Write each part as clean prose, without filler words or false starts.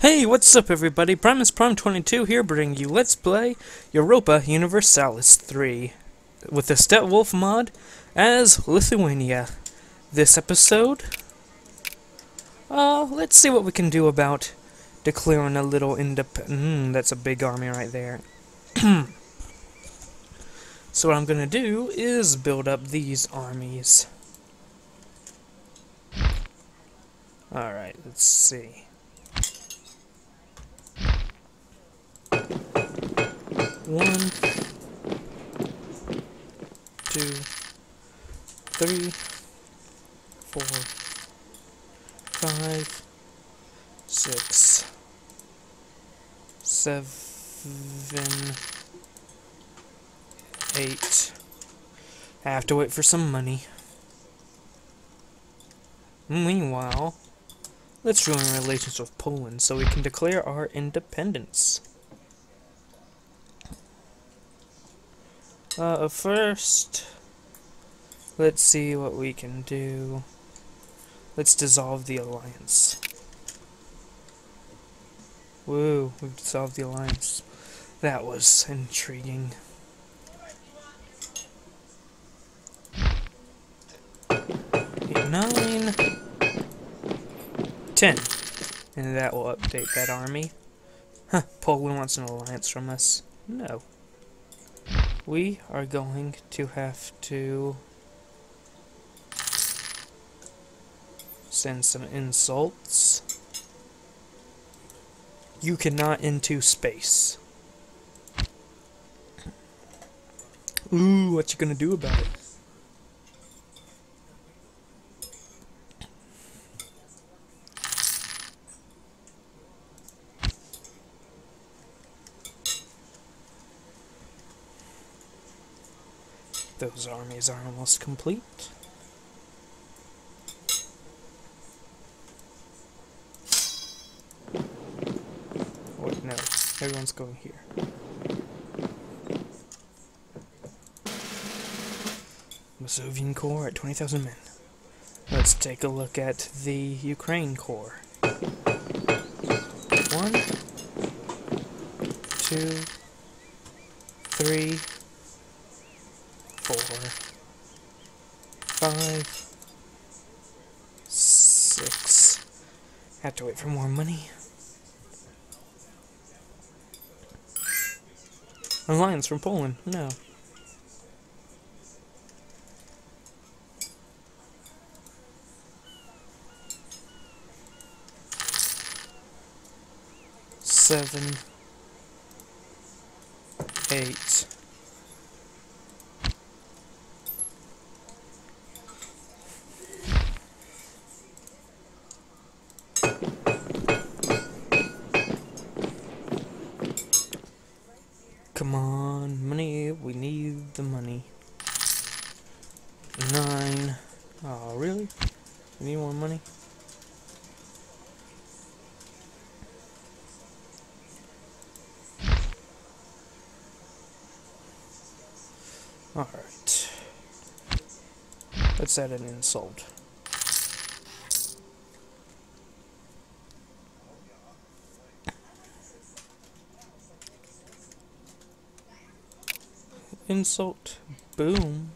Hey, what's up everybody, PrimusPrime22 here bringing you Let's Play Europa Universalis III with the Steppe Wolf mod as Lithuania. This episode, let's see what we can do about declaring a little independent. That's a big army right there. So what I'm gonna do is build up these armies. Alright, let's see. One, two, three, four, five, six, seven, eight. I have to wait for some money. Meanwhile, let's ruin relations with Poland so we can declare our independence. First, let's see what we can do. Let's dissolve the alliance. Woo, we've dissolved the alliance. That was intriguing. Eight, 9, 10. And that will update that army. Huh, Poland wants an alliance from us. No. We are going to have to send some insults. You cannot into space. Ooh, what you gonna do about it? Those armies are almost complete. Wait, no. Everyone's going here. Mazovian Corps at 20,000 men. Let's take a look at the Ukraine Corps. 1, 2, 3... 4, 5, 6. Have to wait for more money. Alliance from Poland, no. Seven, 8. Come on, money, we need the money. 9. Oh, really? We need more money? 9. Alright. Let's add an insult. Insult, boom,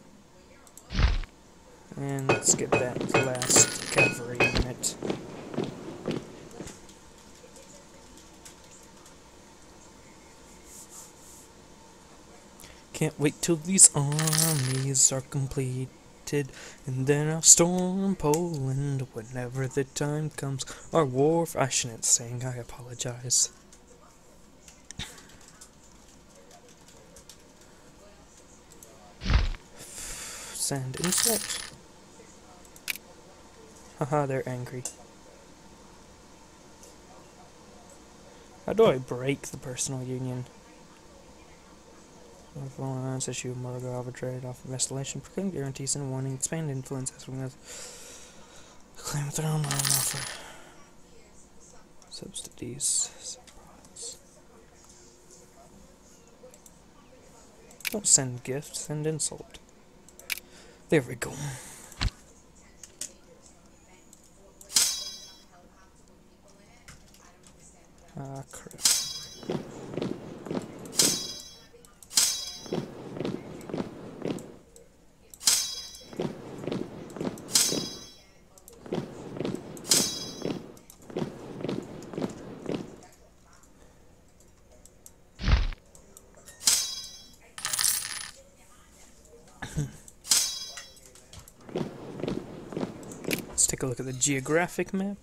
and let's get that last cavalry unit. Can't wait till these armies are completed, and then I'll storm Poland whenever the time comes. Our war, I shouldn't sing, I apologize. Send insult. Haha, they're angry. How do I break the personal union? Influence issue, murder, arbitrate, off of installation, proclaim guarantees and warning, expand influence as well as claim with their own offer. Subsidies. Don't send gifts, send insult. There we go. Ah, crap. Take a look at the geographic map.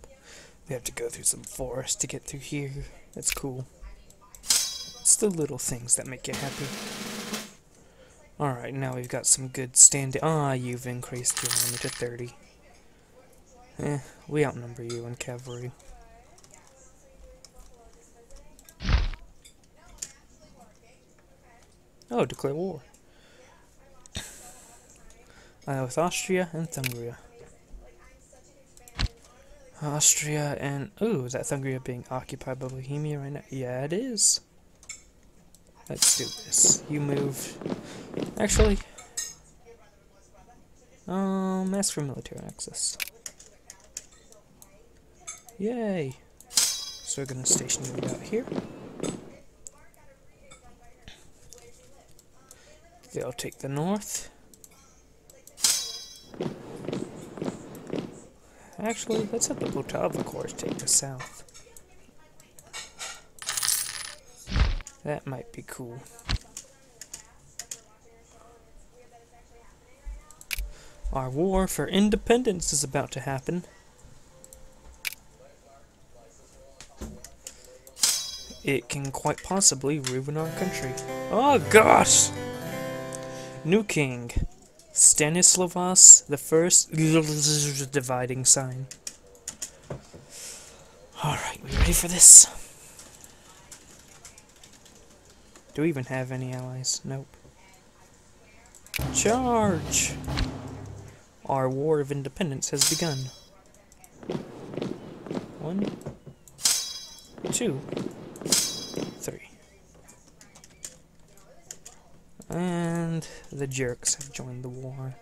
We have to go through some forest to get through here. That's cool. It's the little things that make you happy. Alright, now we've got some good standing. Ah, you've increased your army to 30. Eh, we outnumber you in cavalry. Oh, declare war. With Austria and Thungria. Austria and... Ooh, that Thungria being occupied by Bohemia right now? Yeah, it is. Let's do this. You move. Actually... ask for military access. Yay! So we're gonna station you out here. They'll take the north. Actually, let's have the Blutalva Corps take the south. That might be cool. Our war for independence is about to happen. It can quite possibly ruin our country. Oh gosh! New king. Stanislavas the first dividing sign. Alright, we ready for this? Do we even have any allies? Nope. Charge! Our war of independence has begun. 1, 2, 3. And the jerks have joined the war.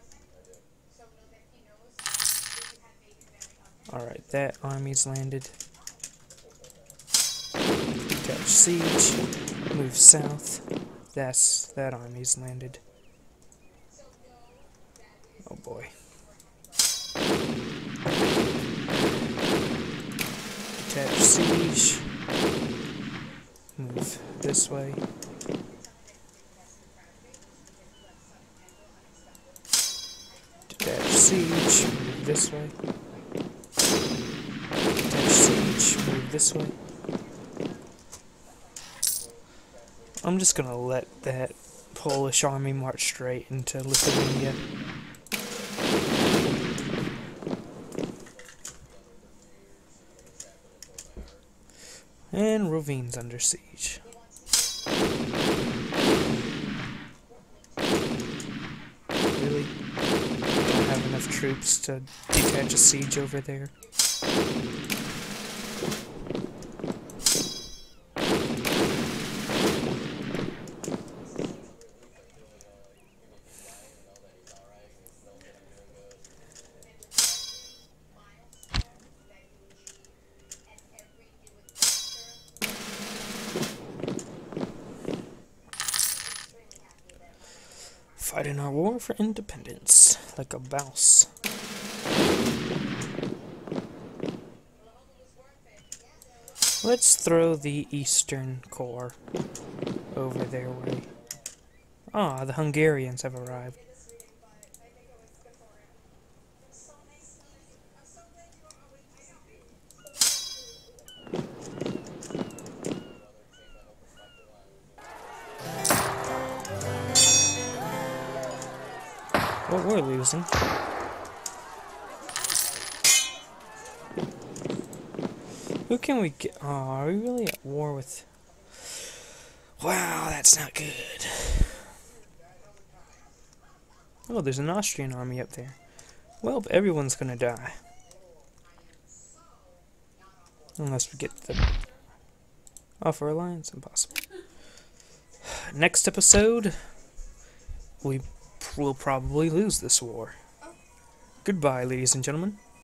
Alright, that army's landed. Attach siege. Move south. That army's landed. Oh boy. Attach siege. Move this way. Siege, move this way. Attach siege, move this way. I'm just gonna let that Polish army march straight into Lithuania. And Rovinj's under siege. Troops to detach a siege over there. Fighting our war for independence like a bouse. Let's throw the Eastern Corps over their way. Ah, the Hungarians have arrived. Well, we're losing. Who can we get? Oh, are we really at war with... Wow, that's not good. Oh, there's an Austrian army up there. Well, everyone's gonna die. Unless we get the... Offer alliance? Impossible. Next episode, we will probably lose this war. Goodbye, ladies and gentlemen.